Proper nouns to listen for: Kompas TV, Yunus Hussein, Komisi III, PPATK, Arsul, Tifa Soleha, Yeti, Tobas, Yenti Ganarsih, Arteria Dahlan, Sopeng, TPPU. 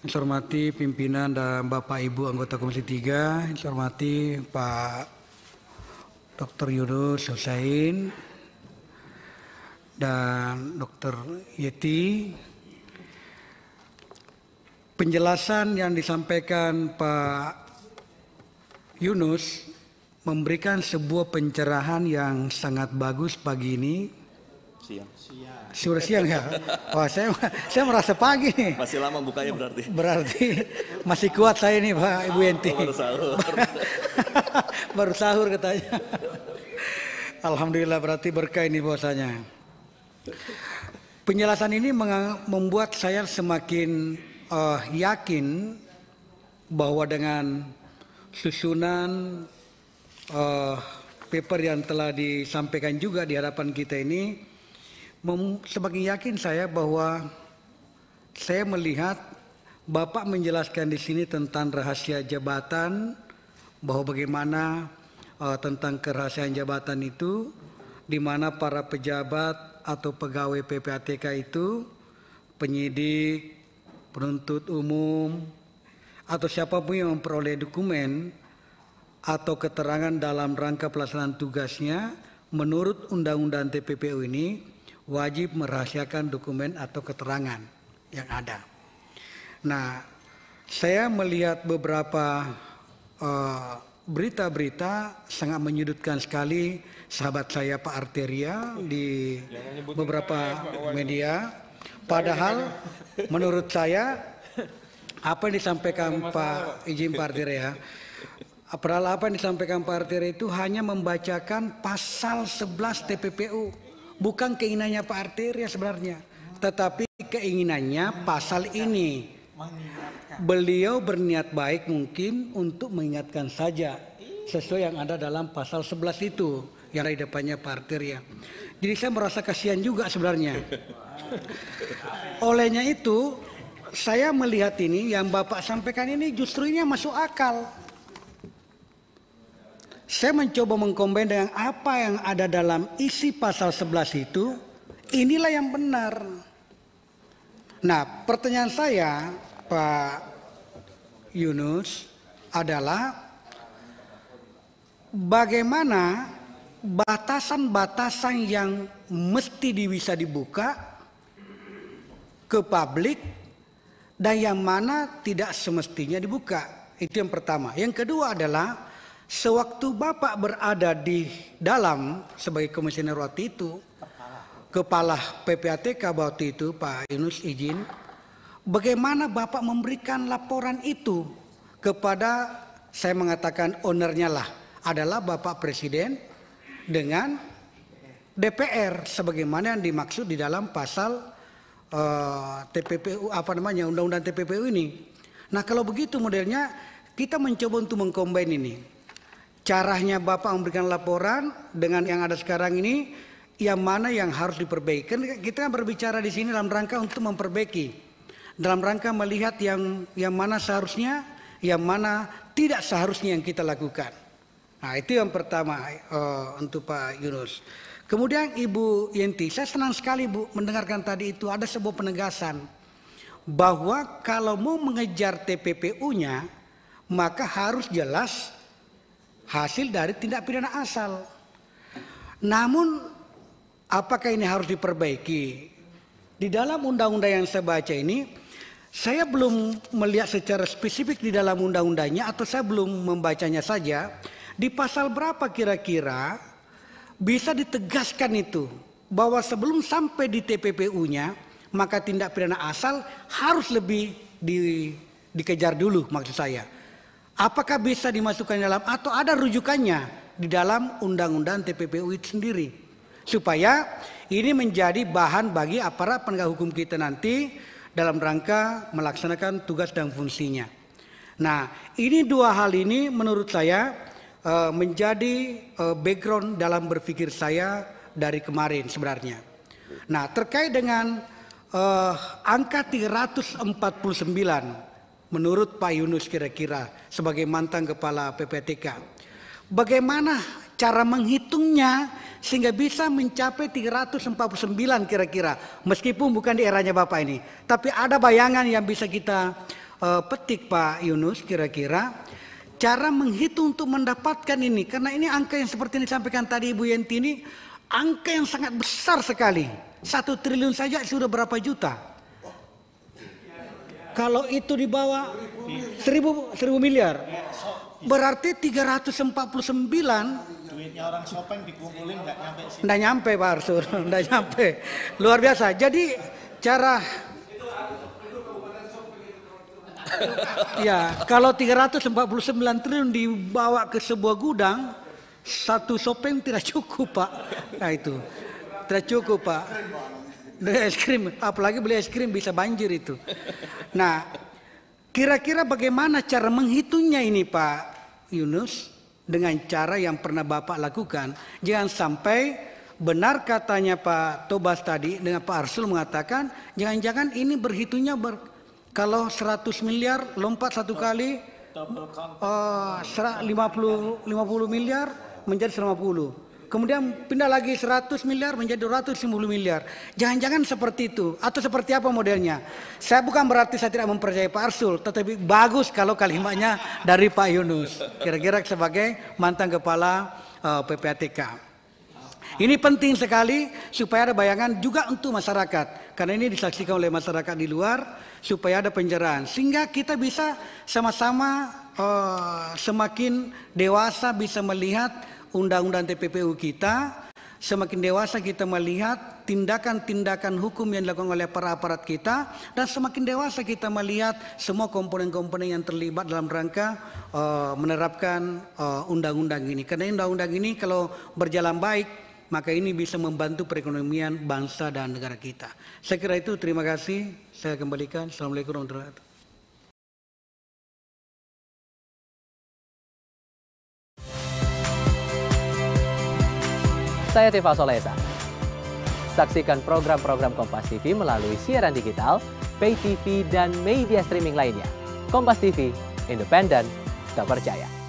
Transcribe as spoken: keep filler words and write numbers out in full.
Yang saya hormati pimpinan dan Bapak Ibu anggota Komisi tiga, yang saya hormati Pak Doktor Yunus Hussein dan Doktor Yeti. Penjelasan yang disampaikan Pak Yunus memberikan sebuah pencerahan yang sangat bagus pagi ini. Siang. Siang. Siang ya. Wah, saya saya merasa pagi nih. Masih lama bukanya berarti. Berarti masih kuat saya nih Pak Ibu Yenti. Baru sahur. Baru sahur katanya. Alhamdulillah berarti berkah ini puasanya. Penjelasan ini membuat saya semakin uh, yakin bahwa dengan susunan uh, paper yang telah disampaikan juga di hadapan kita ini, semakin yakin saya bahwa saya melihat Bapak menjelaskan di sini tentang rahasia jabatan, bahwa bagaimana uh, tentang kerahasiaan jabatan itu, di mana para pejabat atau pegawai P P A T K itu penyidik, penuntut umum, atau siapapun yang memperoleh dokumen atau keterangan dalam rangka pelaksanaan tugasnya menurut Undang-Undang T P P U ini wajib merahasiakan dokumen atau keterangan yang ada. Nah, saya melihat beberapa berita-berita uh, sangat menyudutkan sekali sahabat saya Pak Arteria di beberapa media. Padahal menurut saya apa yang disampaikan Pak Ijin Pak Arteria, padahal apa yang disampaikan Pak Arteria itu hanya membacakan pasal sebelas T P P U. Bukan keinginannya Pak Arteria sebenarnya, tetapi keinginannya pasal ini. Beliau berniat baik mungkin untuk mengingatkan saja sesuai yang ada dalam pasal sebelas itu yang ada di depannya Pak Arteria. Jadi saya merasa kasihan juga sebenarnya. Olehnya itu saya melihat ini yang Bapak sampaikan ini justru ini masuk akal. Saya mencoba mengkombin dengan apa yang ada dalam isi pasal sebelas itu, inilah yang benar. Nah, pertanyaan saya, Pak Yunus, adalah bagaimana batasan-batasan yang mesti bisa dibuka ke publik dan yang mana tidak semestinya dibuka. Itu yang pertama. Yang kedua adalah sewaktu Bapak berada di dalam sebagai komisioner waktu itu, kepala P P A T K waktu itu, Pak Yunus izin, bagaimana Bapak memberikan laporan itu kepada, saya mengatakan ownernya lah, adalah Bapak Presiden dengan D P R, sebagaimana yang dimaksud di dalam pasal uh, T P P U, apa namanya, Undang-Undang T P P U ini. Nah, kalau begitu modelnya, kita mencoba untuk mengkombin ini. Caranya Bapak memberikan laporan dengan yang ada sekarang ini, yang mana yang harus diperbaiki. Kita berbicara di sini dalam rangka untuk memperbaiki, dalam rangka melihat yang yang mana seharusnya, yang mana tidak seharusnya yang kita lakukan. Nah, itu yang pertama uh, untuk Pak Yunus. Kemudian Ibu Yenti, saya senang sekali Bu mendengarkan tadi itu ada sebuah penegasan bahwa kalau mau mengejar T P P U-nya maka harus jelas hasil dari tindak pidana asal. Namun apakah ini harus diperbaiki? Di dalam undang-undang yang saya baca ini, saya belum melihat secara spesifik di dalam undang-undangnya, atau saya belum membacanya saja. Di pasal berapa kira-kira bisa ditegaskan itu, bahwa sebelum sampai di T P P U-nya maka tindak pidana asal harus lebih di, dikejar dulu maksud saya. Apakah bisa dimasukkan dalam atau ada rujukannya di dalam undang-undang T P P U itu sendiri, supaya ini menjadi bahan bagi aparat penegak hukum kita nanti dalam rangka melaksanakan tugas dan fungsinya. Nah, ini dua hal ini menurut saya menjadi background dalam berpikir saya dari kemarin sebenarnya. Nah, terkait dengan angka tiga ratus empat puluh sembilan menurut Pak Yunus kira-kira sebagai mantan kepala P P A T K, bagaimana cara menghitungnya sehingga bisa mencapai tiga ratus empat puluh sembilan kira-kira, meskipun bukan di eranya Bapak ini, tapi ada bayangan yang bisa kita uh, petik Pak Yunus kira-kira cara menghitung untuk mendapatkan ini, karena ini angka yang seperti yang disampaikan tadi Ibu Yenti ini angka yang sangat besar sekali. Satu triliun saja sudah berapa juta? Kalau itu di bawah seribu, seribu miliar, berarti tiga ratus empat puluh sembilan. Duitnya orang Sopeng dikumpulin nggak nyampe sih. Nggak nyampe Pak Arsul, nggak nyampe. Luar biasa. Jadi cara ya kalau tiga ratus empat puluh sembilan triliun dibawa ke sebuah gudang, satu Sopeng tidak cukup Pak. Nah itu tidak cukup Pak. Beli es krim, apalagi beli es krim bisa banjir itu. Nah, kira-kira bagaimana cara menghitungnya ini Pak Yunus? Dengan cara yang pernah Bapak lakukan. Jangan sampai benar katanya Pak Tobas tadi dengan Pak Arsul mengatakan, jangan-jangan ini berhitungnya ber, kalau seratus miliar lompat satu kali, uh, lima puluh miliar menjadi seratus lima puluh. Kemudian pindah lagi seratus miliar menjadi dua ratus lima puluh miliar. Jangan-jangan seperti itu. Atau seperti apa modelnya. Saya bukan berarti saya tidak mempercayai Pak Arsul. Tetapi bagus kalau kalimatnya dari Pak Yunus. Kira-kira sebagai mantan kepala uh, P P A T K. Ini penting sekali supaya ada bayangan juga untuk masyarakat. Karena ini disaksikan oleh masyarakat di luar. Supaya ada penjelasan. Sehingga kita bisa sama-sama uh, semakin dewasa bisa melihat undang-undang T P P U kita, semakin dewasa kita melihat tindakan-tindakan hukum yang dilakukan oleh para aparat kita, dan semakin dewasa kita melihat semua komponen-komponen yang terlibat dalam rangka uh, menerapkan undang-undang uh, ini. Karena undang-undang ini kalau berjalan baik, maka ini bisa membantu perekonomian bangsa dan negara kita. Saya kira itu, terima kasih. Saya kembalikan. Assalamualaikum warahmatullahi wabarakatuh. Saya Tifa Soleha. Saksikan program-program Kompas T V melalui siaran digital, pay T V, dan media streaming lainnya. Kompas T V, independen, tak percaya.